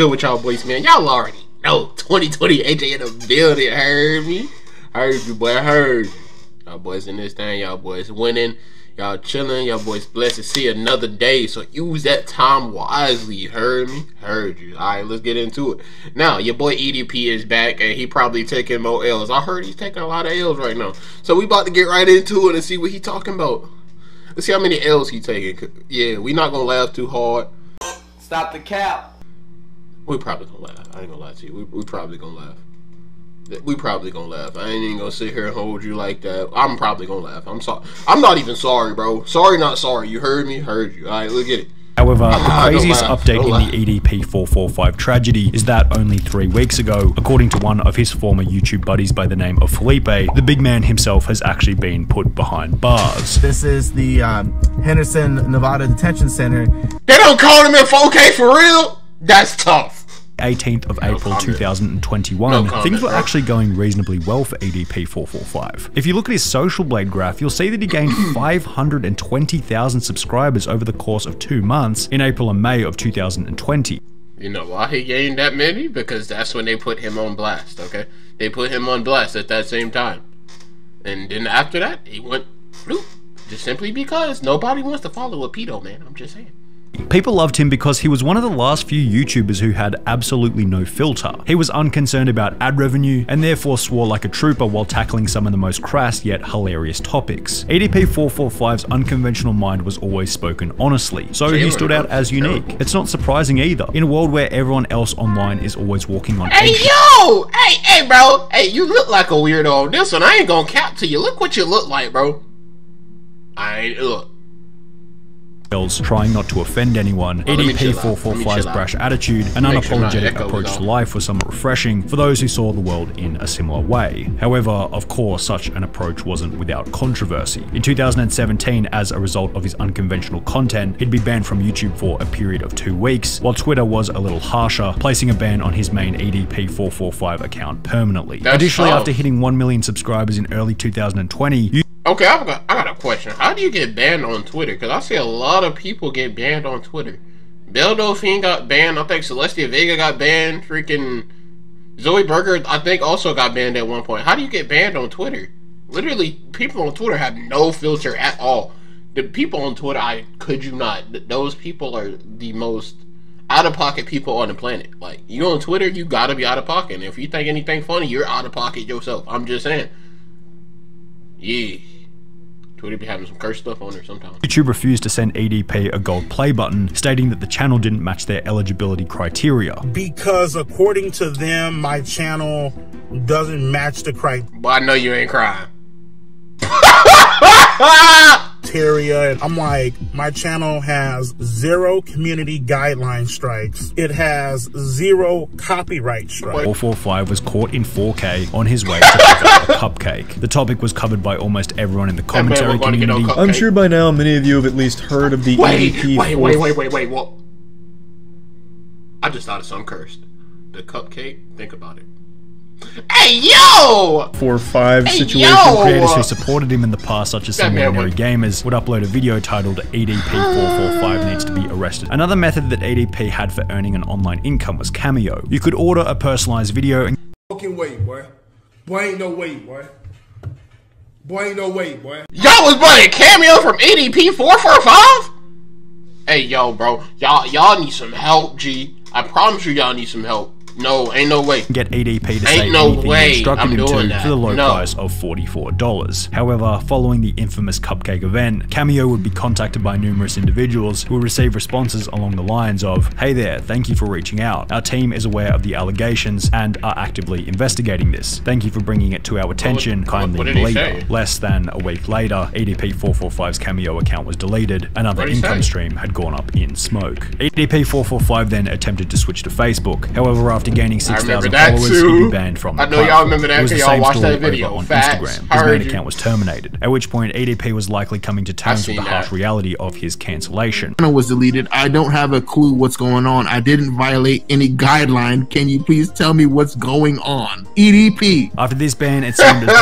good with y'all boys, man? Y'all already know 2020 AJ in the building. Heard me? Heard you, boy. Heard you. Y'all boys in this thing. Y'all boys winning. Y'all chilling. Y'all boys blessed to see another day. So use that time wisely. Heard me? Heard you. All right, let's get into it. Now, your boy EDP is back, and he probably taking more L's. I heard he's taking a lot of L's right now. So we about to get right into it and see what he talking about. Let's see how many L's he taking. Yeah, we not gonna laugh too hard. Stop the cap. We probably gonna laugh. I ain't gonna lie to you. We probably gonna laugh. We probably gonna laugh. I ain't even gonna sit here and hold you like that. I'm probably gonna laugh. I'm sorry. I'm not even sorry, bro. Sorry, not sorry. You heard me? Heard you. All right, look at it. However, the craziest update in the EDP445 tragedy is that only 3 weeks ago, according to one of his former YouTube buddies by the name of Felipe, the big man himself has actually been put behind bars. This is the Henderson, Nevada Detention Center. They don't call him in 4K for real? That's tough. 18th of April 2021, things were actually going reasonably well for EDP445. If you look at his Social Blade graph, you'll see that he gained 520,000 subscribers over the course of 2 months in April and May of 2020. You know why he gained that many? Because that's when they put him on blast, okay? They put him on blast at that same time. And then after that, he went, bloop, just simply because nobody wants to follow a pedo, man. I'm just saying. People loved him because he was one of the last few YouTubers who had absolutely no filter. He was unconcerned about ad revenue and therefore swore like a trooper while tackling some of the most crass yet hilarious topics. EDP445's unconventional mind was always spoken honestly, so he stood out as unique. It's not surprising either, in a world where everyone else online is always walking on eggshells. Hey yo! Hey bro! Hey, you look like a weirdo on this one. I ain't gonna cap to you. Look what you look like, bro. I ain't look. Trying not to offend anyone, EDP445's brash attitude and unapologetic approach to life was somewhat refreshing for those who saw the world in a similar way. However, of course, such an approach wasn't without controversy. In 2017, as a result of his unconventional content, he'd be banned from YouTube for a period of 2 weeks, while Twitter was a little harsher, placing a ban on his main EDP445 account permanently. Additionally, after hitting 1 million subscribers in early 2020, okay, I got a question. How do you get banned on Twitter? Because I see a lot of people get banned on Twitter. Belle Delphine got banned. I think Celestia Vega got banned. Freaking Zoe Berger, I think, also got banned at one point. How do you get banned on Twitter? Literally, people on Twitter have no filter at all. The people on Twitter, I could you not. Those people are the most out-of-pocket people on the planet. Like, you on Twitter, you got to be out-of-pocket. And if you think anything funny, you're out-of-pocket yourself. I'm just saying. Yeah. Twitter be having some cursed stuff on her sometimes. YouTube refused to send EDP a gold play button, stating that the channel didn't match their eligibility criteria. Because according to them, my channel doesn't match the criteria. But I know you ain't crying. I'm like, my channel has 0 community guideline strikes. It has 0 copyright strikes. 445 was caught in 4K on his way to pick up a cupcake. The topic was covered by almost everyone in the commentary community. I'm sure by now many of you have at least heard of the EDP. Wait, what? I just thought of something cursed. The cupcake? Think about it. Hey yo! 445 situation. Creators who supported him in the past, such as some ordinary gamers, would upload a video titled EDP445 needs to be arrested. Another method that EDP had for earning an online income was Cameo. You could order a personalized video and fucking wait, boy. Boy ain't no way, boy. Boy ain't no way, boy. Y'all was buying Cameo from EDP445? Hey yo, bro. Y'all need some help, G. I promise you y'all need some help. No, ain't no way. Get EDP to say no anything way. He instructed him to that. For the low price of $44. However, following the infamous cupcake event, Cameo would be contacted by numerous individuals who would receive responses along the lines of, "Hey there, thank you for reaching out. Our team is aware of the allegations and are actively investigating this. Thank you for bringing it to our attention. Kindly later." Less than a week later, EDP445's Cameo account was deleted. Another income stream had gone up in smoke. EDP445 then attempted to switch to Facebook. However, after after gaining 6,000 followers, he'd be banned from the platform. I know y'all remember that because y'all watched that video. On Instagram, his main account was terminated, at which point EDP was likely coming to terms with the harsh reality of his cancellation. It was deleted. I don't have a clue what's going on. I didn't violate any guideline. Can you please tell me what's going on? EDP. After this ban, it seemed as though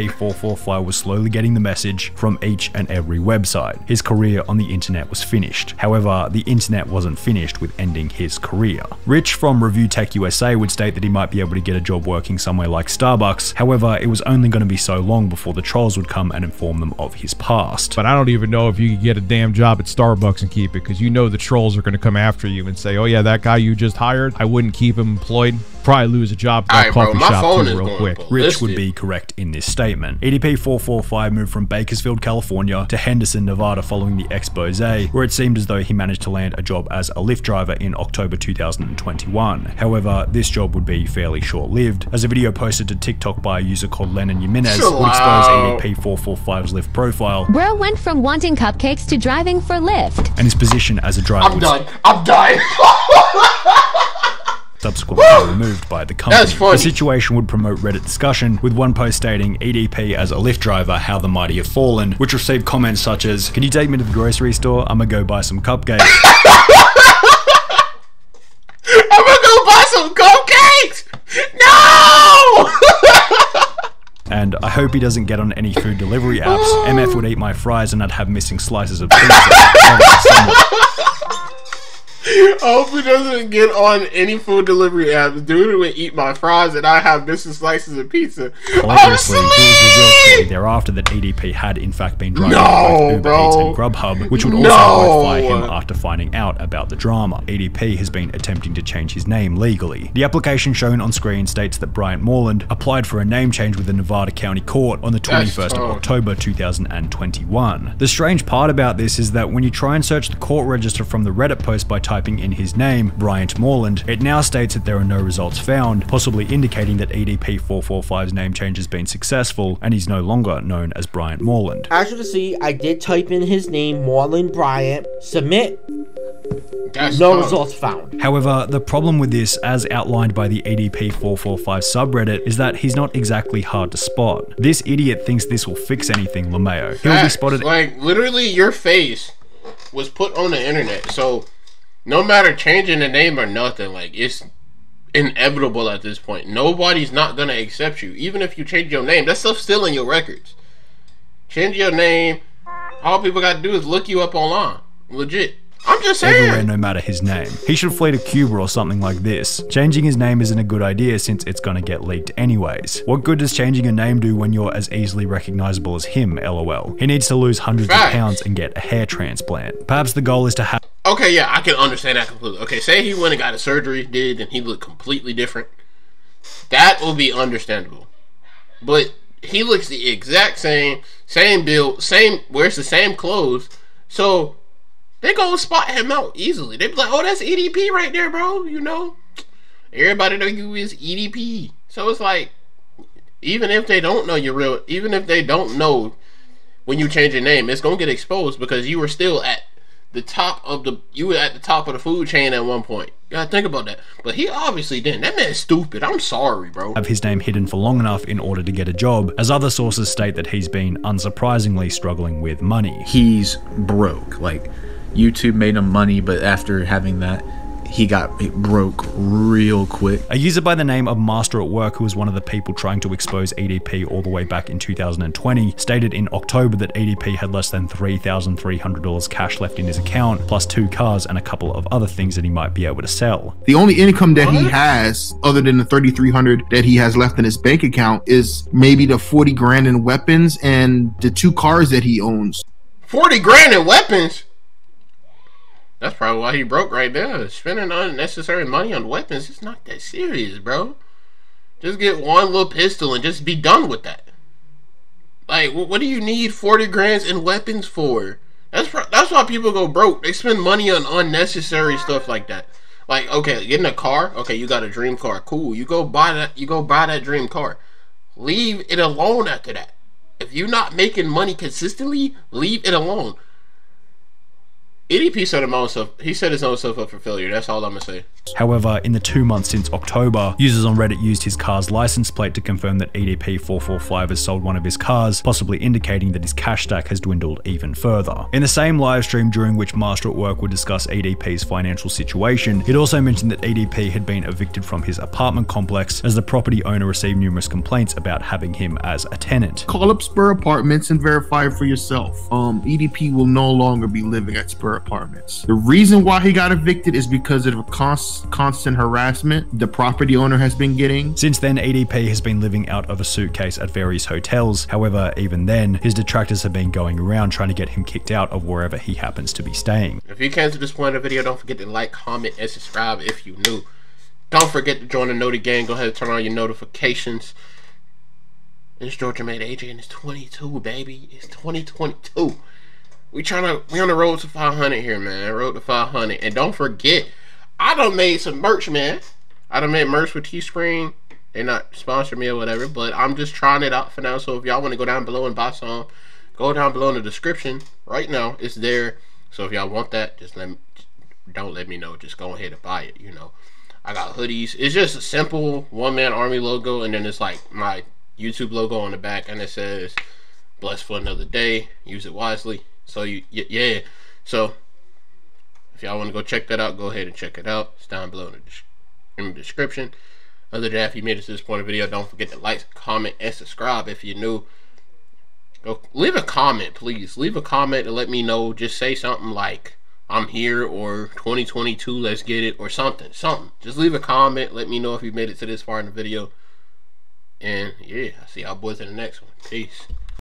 EDP445 was slowly getting the message from each and every website. His career on the internet was finished. However, the internet wasn't finished with ending his career. Rich from ReviewTech USA would state that he might be able to get a job working somewhere like Starbucks. However, it was only going to be so long before the trolls would come and inform them of his past. But I don't even know if you could get a damn job at Starbucks and keep it, because you know the trolls are going to come after you and say, oh yeah, that guy you just hired, I wouldn't keep him employed. Probably lose a job at that coffee shop too real quick. Rich would be correct in this statement. EDP445 moved from Bakersfield, California to Henderson, Nevada following the expose, where it seemed as though he managed to land a job as a Lyft driver in October 2021. However, this job would be fairly short-lived, as a video posted to TikTok by a user called Lennon Jimenez would expose EDP445's Lyft profile. Bro went from wanting cupcakes to driving for Lyft. And his position as a driver I'm dying. Subsequently removed by the company. The situation would promote Reddit discussion, with one post stating EDP as a Lyft driver, how the mighty have fallen, which received comments such as, can you take me to the grocery store? I'm gonna go buy some cupcakes. I'm gonna go buy some cupcakes! No! And I hope he doesn't get on any food delivery apps. MF would eat my fries and I'd have missing slices of pizza. I hope he doesn't get on any food delivery apps. Dude would eat my fries and I have missing slices of pizza. Obviously, it was revealed thereafter that EDP had in fact been driving both Uber Eats and Grubhub, which would also horrify him after finding out about the drama. EDP has been attempting to change his name legally. The application shown on screen states that Bryant Moreland applied for a name change with the Nevada County Court on the 21st of October 2021. The strange part about this is that when you try and search the court register from the Reddit post by typing in his name, Bryant Moreland, it now states that there are no results found, possibly indicating that EDP445's name change has been successful and he's no longer known as Bryant Moreland. As you can see, I did type in his name, Moreland Bryant, submit. No results found. However, the problem with this, as outlined by the EDP445 subreddit, is that he's not exactly hard to spot. This idiot thinks this will fix anything, LeMayo. He'll be spotted. Like, literally, your face was put on the internet, so no matter changing the name or nothing, like, it's inevitable at this point. Nobody's not gonna accept you. Even if you change your name, that stuff's still in your records. Change your name, all people gotta do is look you up online. Legit. I'm just saying. Everywhere, no matter his name. He should flee to Cuba or something like this. Changing his name isn't a good idea since it's gonna get leaked anyways. What good does changing your name do when you're as easily recognizable as him, lol? He needs to lose hundreds of pounds and get a hair transplant. Perhaps the goal is to have... Okay, yeah, I can understand that completely. Okay, say he went and got a surgery, did, and he looked completely different. That will be understandable. But he looks the exact same, same build, same, wears the same clothes, so they gonna spot him out easily. They be like, oh, that's EDP right there, bro, you know? Everybody know you is EDP. So it's like, even if they don't know you're real, even if they don't know when you change your name, it's gonna get exposed because you were still at the top of the, you were at the top of the food chain at one point. You gotta think about that. But he obviously didn't. That man's stupid. I'm sorry, bro. Have his name hidden for long enough in order to get a job, as other sources state that he's been unsurprisingly struggling with money. He's broke. Like, YouTube made him money, but after having that, he got broke real quick. A user by the name of Master at Work, who was one of the people trying to expose EDP all the way back in 2020, stated in October that EDP had less than $3,300 cash left in his account, plus 2 cars and a couple of other things that he might be able to sell. The only income that he has, other than the $3,300 that he has left in his bank account, is maybe the 40 grand in weapons and the 2 cars that he owns. 40 grand in weapons? That's probably why he broke right there. Spending unnecessary money on weapons is not that serious, bro. Just get one little pistol and just be done with that. Like, what do you need 40 grand in weapons for? That's why people go broke. They spend money on unnecessary stuff like that. Like, okay, getting a car. Okay, you got a dream car. Cool. You go buy that. You go buy that dream car. Leave it alone after that. If you're not making money consistently, leave it alone. EDP set him own self, he set his own self up for failure, that's all I'm gonna say. However, in the 2 months since October, users on Reddit used his car's license plate to confirm that EDP445 has sold one of his cars, possibly indicating that his cash stack has dwindled even further. In the same live stream during which Master at Work would discuss EDP's financial situation, it also mentioned that EDP had been evicted from his apartment complex as the property owner received numerous complaints about having him as a tenant. Call up Spur Apartments and verify for yourself. EDP will no longer be living at Spur Apartments. The reason why he got evicted is because of a constant harassment the property owner has been getting. Since then, EDP has been living out of a suitcase at various hotels. However, even then, his detractors have been going around trying to get him kicked out of wherever he happens to be staying. If you came to this point of the video, don't forget to like, comment, and subscribe if you new. Don't forget to join the Noti gang. Go ahead and turn on your notifications. It's Georgia Made AJ, and it's 22, baby. It's 2022. We on the road to 500 here, man. Road to 500. And don't forget, I done made some merch, man. I done made merch with Teespring. They not sponsor me or whatever, but I'm just trying it out for now. So if y'all want to go down below and buy some, go down below in the description right now. It's there. So if y'all want that, just don't let me know. Just go ahead and buy it. You know, I got hoodies. It's just a simple one-man army logo, and then it's like my YouTube logo on the back, and it says "Blessed for another day, use it wisely." So yeah, so if y'all want to go check that out, go ahead and check it out. It's down below in the description. Other than that, if you made it to this point of the video, don't forget to like, comment, and subscribe if you're new. Go leave a comment, please. Leave a comment and let me know. Just say something like "I'm here" or 2022, let's get it, or something. Just leave a comment. Let me know if you made it to this far in the video. And yeah, I'll see y'all boys in the next one. Peace.